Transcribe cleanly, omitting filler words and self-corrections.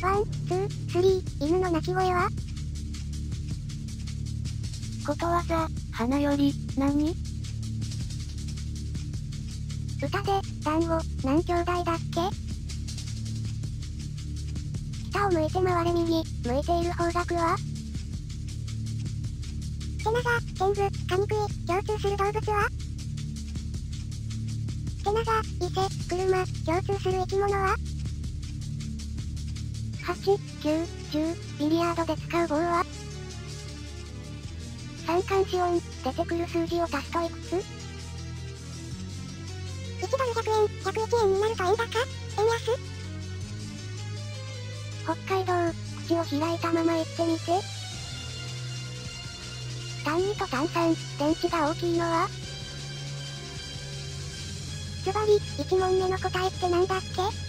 1、2、3、犬の鳴き声は？ことわざ、花より、何？歌で、団子、何兄弟だっけ？北を向いて回れ右、向いている方角は？手長、天狗、カニクイ、共通する動物は？手長、伊勢、車、共通する生き物は？8、9、10、ビリヤードで使う棒は？三寒四温、出てくる数字を足すといくつ？1ドル100円、101円になると円高？円安？北海道、口を開いたまま行ってみて。単2と単3、電池が大きいのは？つまり、1問目の答えってなんだっけ？